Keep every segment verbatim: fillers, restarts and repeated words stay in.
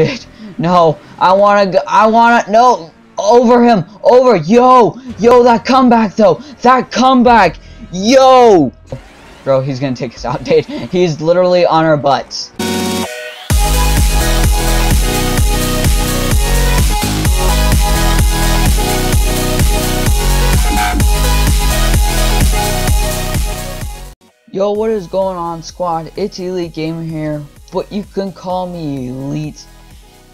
It. No, I wanna go, I wanna, no, over him, over, yo, yo, that comeback though, that comeback, yo! Bro, he's gonna take us out, dude. He's literally on our butts. Yo, what is going on, squad? It's Elite Gamer here, but you can call me Elite.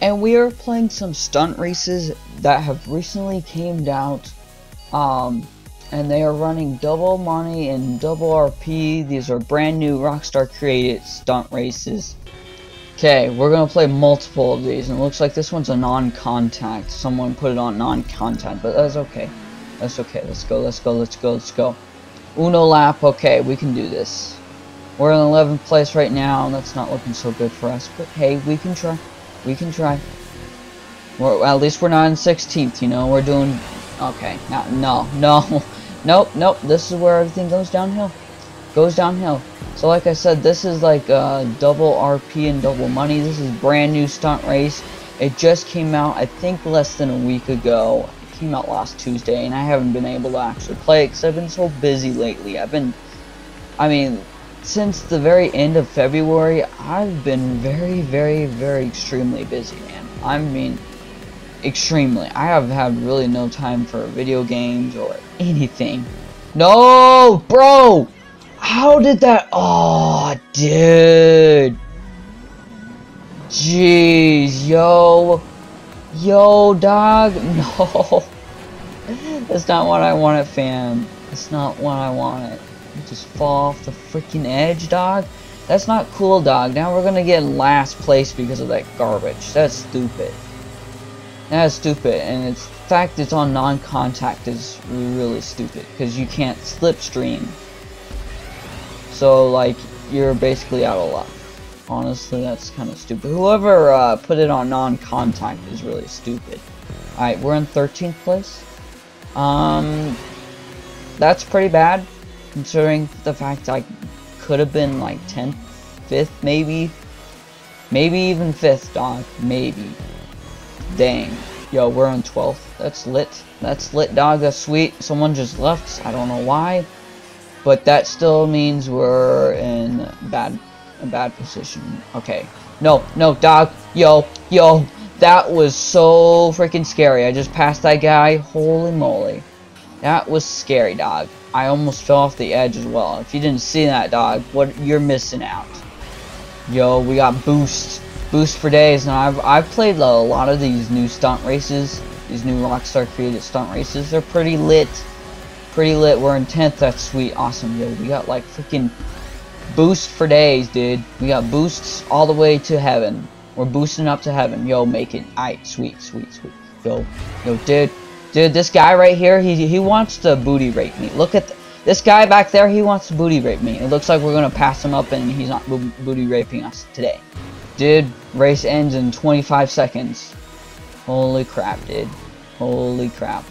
And we are playing some stunt races that have recently came out, um, and they are running Double Money and Double R P. These are brand new Rockstar created stunt races. Okay, we're gonna play multiple of these, and it looks like this one's a non-contact. Someone put it on non-contact, but that's okay. That's okay. Let's go. Let's go. Let's go. Let's go. Uno lap. Okay, we can do this. We're in eleventh place right now, and that's not looking so good for us. But hey, we can try. We can try. Well, at least we're not in sixteenth, you know. We're doing... Okay. No, no, no. Nope, nope. This is where everything goes downhill. Goes downhill. So like I said, this is like uh, Double R P and Double Money. This is brand new stunt race. It just came out, I think, less than a week ago. It came out last Tuesday, and I haven't been able to actually play it because I've been so busy lately. I've been... I mean... Since the very end of February, I've been very, very, very extremely busy, man. I mean, extremely. I have had really no time for video games or anything. No, bro! How did that... Oh, dude. Jeez, yo. Yo, dog. No. That's not what I wanted, fam. That's not what I wanted. Just fall off the freaking edge, dog. That's not cool, dog. Now we're gonna get last place because of that garbage. That's stupid. That's stupid, and it's the fact it's on non-contact is really stupid because you can't slipstream. So like you're basically out of luck. Honestly, that's kind of stupid. Whoever uh, put it on non-contact is really stupid. All right, we're in thirteenth place. Um, that's pretty bad. Considering the fact I could have been like tenth, fifth, maybe. Maybe even fifth, dog. Maybe. Dang. Yo, we're on twelfth. That's lit. That's lit, dog. That's sweet. Someone just left. I don't know why. But that still means we're in bad, a bad position. Okay. No, no, dog. Yo, yo. That was so freaking scary. I just passed that guy. Holy moly. That was scary, dog. I almost fell off the edge as well. If you didn't see that, dog, what you're missing out. Yo, we got boost, boost for days. Now I've I've played a lot of these new stunt races, these new Rockstar created stunt races. They're pretty lit, pretty lit. We're in tenth. That's sweet, awesome. Yo, we got like freaking boost for days, dude. We got boosts all the way to heaven. We're boosting up to heaven. Yo, make it. Alright, sweet, sweet, sweet. Yo, yo, dude. Dude, this guy right here, he he wants to booty rape me. Look at th this guy back there. He wants to booty rape me. It looks like we're gonna pass him up, and he's not bo booty raping us today. Dude, race ends in twenty-five seconds. Holy crap, dude! Holy crap!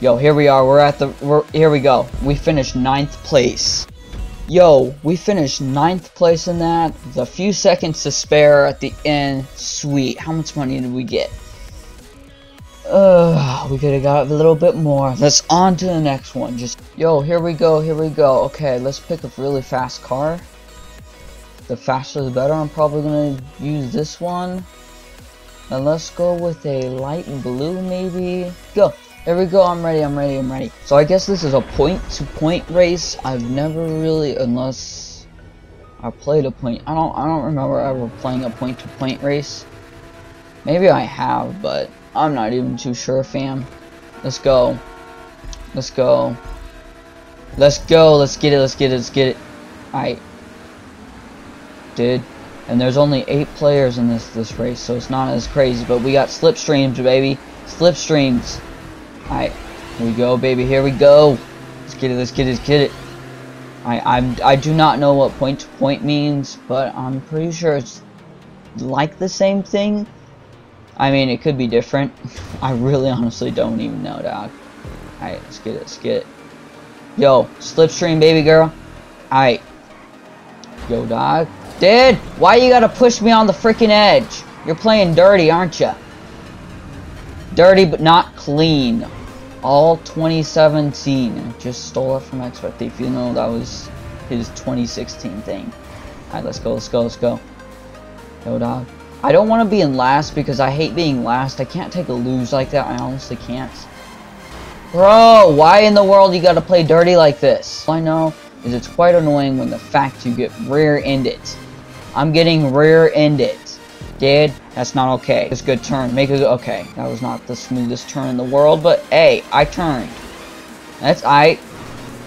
Yo, here we are. We're at the. We're, here we go. We finished ninth place. Yo, we finished ninth place in that. The few seconds to spare at the end. Sweet. How much money did we get? Uh, we could have got a little bit more. Let's on to the next one. Just yo, here we go, here we go. Okay, let's pick a really fast car. The faster the better. I'm probably gonna use this one. And let's go with a light blue, maybe. Go. Here we go. I'm ready. I'm ready. I'm ready. So I guess this is a point-to-point race. I've never really, unless I played a point. I don't. I don't remember ever playing a point-to-point race. Maybe I have, but. I'm not even too sure, fam. Let's go. Let's go. Let's go. Let's get it. Let's get it. Let's get it. Alright. Dude. And there's only eight players in this this race, so it's not as crazy. But we got slipstreams, baby. Slipstreams. Alright. Here we go, baby. Here we go. Let's get it. Let's get it. Let's get it. I I'm I do not know what point to point means, but I'm pretty sure it's like the same thing. I mean, it could be different. I really honestly don't even know, dog. Alright, let's get it, let's get it. Yo, slipstream, baby girl. Alright. Yo, dog. Dude, why you gotta push me on the freaking edge? You're playing dirty, aren't you? Dirty but not clean. All twenty seventeen. Just stole it from Expert Thief. You know, that was his twenty sixteen thing. Alright, let's go, let's go, let's go. Yo, dog. I don't want to be in last because I hate being last. I can't take a lose like that. I honestly can't. Bro, why in the world you gotta play dirty like this? All I know is it's quite annoying when the fact you get rear-ended. I'm getting rear-ended. Dad, that's not okay. It's a good turn. Make a okay. That was not the smoothest turn in the world, but hey, I turned. That's I.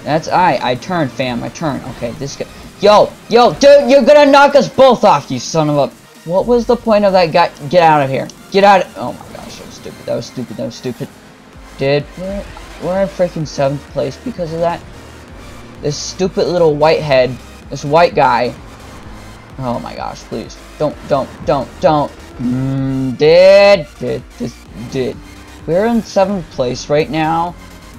That's I. I turned, fam. I turned. Okay, this guy. Yo, yo, dude, you're gonna knock us both off, you son of a. What was the point of that guy? Get out of here. Get out of- Oh my gosh, that was stupid. That was stupid. That was stupid. Dude, we're, we're in freaking seventh place because of that. This stupid little whitehead. This white guy. Oh my gosh, please. Don't, don't, don't, don't. Mm, dude. Dude, this, dude. We're in seventh place right now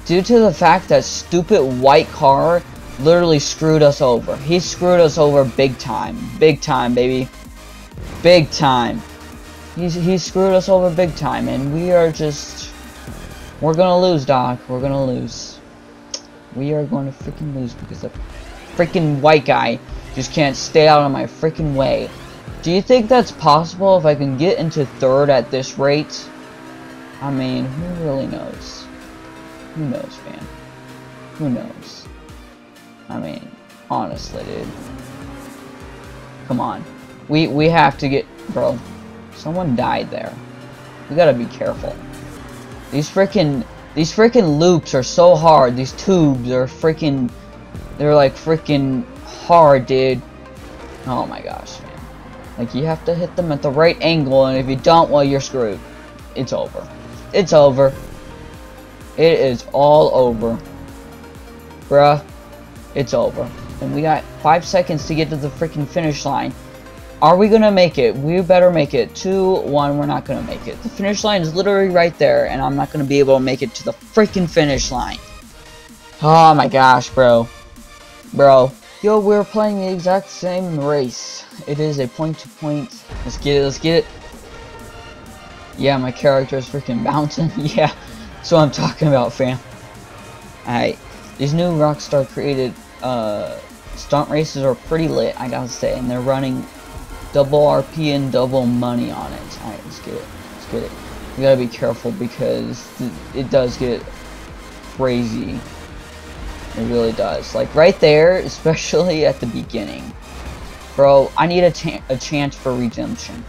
due to the fact that stupid white car literally screwed us over. He screwed us over big time. Big time, baby. Big time. He's, he screwed us over big time, and we are just... We're gonna lose, Doc. We're gonna lose. We are gonna freaking lose because the freaking white guy just can't stay out of my freaking way. Do you think that's possible if I can get into third at this rate? I mean, who really knows? Who knows, man? Who knows? I mean, honestly, dude. Come on. We we have to get... Bro, someone died there. We gotta be careful. These freaking... These freaking loops are so hard. These tubes are freaking... They're like freaking hard, dude. Oh my gosh, man. Like, you have to hit them at the right angle, and if you don't, well, you're screwed. It's over. It's over. It is all over. Bruh. It's over. And we got five seconds to get to the freaking finish line. Are we gonna make it? We better make it. two, one, we're not gonna make it. The finish line is literally right there, and I'm not gonna be able to make it to the freaking finish line. Oh my gosh, bro. Bro. Yo, we're playing the exact same race. It is a point-to-point. Let's get it, let's get it. Yeah, my character is freaking bouncing. Yeah, that's what I'm talking about, fam. Alright. These new Rockstar created uh, stunt races are pretty lit, I gotta say, and they're running double R P and double money on it. Alright, let's get it. Let's get it. You gotta be careful because th it does get crazy. It really does. Like right there, especially at the beginning. Bro, I need a, a chance for redemption.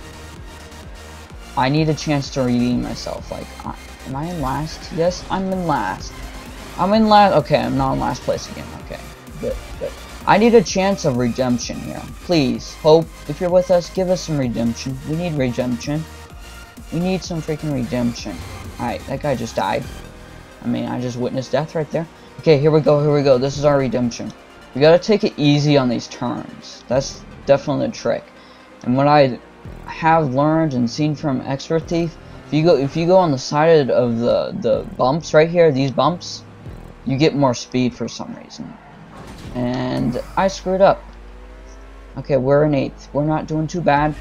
I need a chance to redeem myself. Like, I am I in last? Yes, I'm in last. I'm in last. Okay, I'm not in last place again. Okay, good, good. I need a chance of redemption here. Please, Hope, if you're with us, give us some redemption. We need redemption. We need some freaking redemption. Alright, that guy just died. I mean, I just witnessed death right there. Okay, here we go, here we go. This is our redemption. We gotta take it easy on these turns. That's definitely the trick. And what I have learned and seen from Expert Thief, if you go if you go on the side of the, the bumps right here, these bumps, you get more speed for some reason. And I screwed up. Okay, we're in eighth. We're not doing too bad.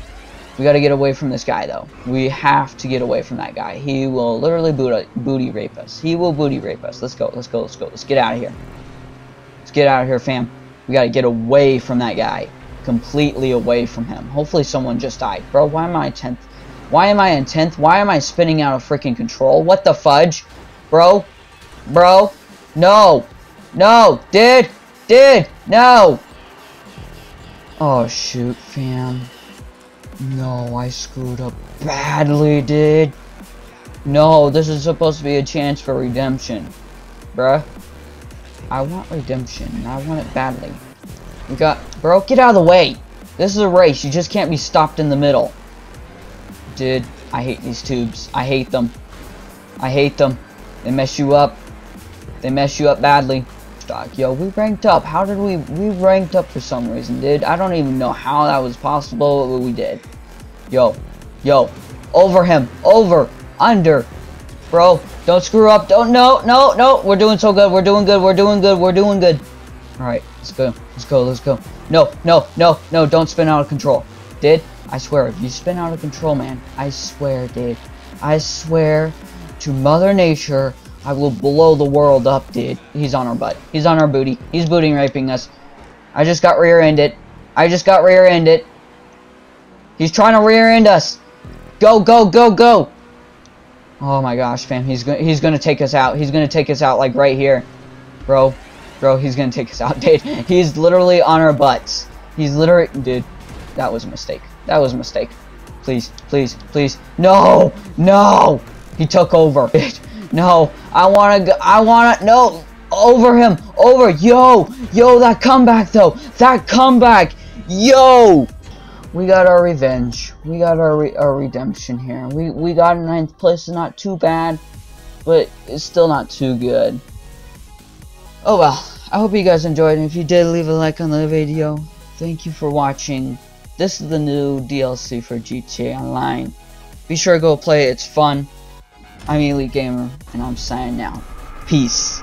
We gotta get away from this guy, though. We have to get away from that guy. He will literally booty, booty rape us. He will booty rape us. Let's go, let's go, let's go. Let's get out of here. Let's get out of here, fam. We gotta get away from that guy. Completely away from him. Hopefully someone just died. Bro, why am I in tenth? Why am I in tenth? Why am I spinning out of freaking control? What the fudge? Bro? Bro? No. No, dude. Dude, no! Oh shoot, fam. No, I screwed up badly, dude. No, this is supposed to be a chance for redemption. Bruh. I want redemption, and I want it badly. We got... Bro, get out of the way! This is a race, you just can't be stopped in the middle. Dude, I hate these tubes. I hate them. I hate them. They mess you up. They mess you up badly. Dog. Yo, we ranked up. How did we we ranked up for some reason, dude? I don't even know how that was possible, but we did. Yo, yo, over him, over, under, bro. Don't screw up. Don't no, no, no. We're doing so good. We're doing good. We're doing good. We're doing good. All right, let's go. Let's go. Let's go. No, no, no, no. Don't spin out of control, dude. I swear, if you spin out of control, man, I swear, dude. I swear to Mother Nature, I will blow the world up, dude. He's on our butt. He's on our booty. He's booting raping us. I just got rear-ended. I just got rear-ended. He's trying to rear-end us. Go, go, go, go. Oh my gosh, fam. He's gonna, he's gonna take us out. He's gonna take us out, like, right here. Bro. Bro, he's gonna take us out, dude. He's literally on our butts. He's literally... Dude, that was a mistake. That was a mistake. Please, please, please. No! No! He took over. No. I wanna... Go, I wanna... No! Over him! Over! Yo! Yo, that comeback, though! That comeback! Yo! We got our revenge. We got our, re our redemption here. We, we got in ninth place. It's not too bad, but it's still not too good. Oh well, I hope you guys enjoyed, and if you did, leave a like on the video. Thank you for watching. This is the new D L C for G T A Online. Be sure to go play it, it's fun. I'm Elite Gamer, and I'm signing out. Peace.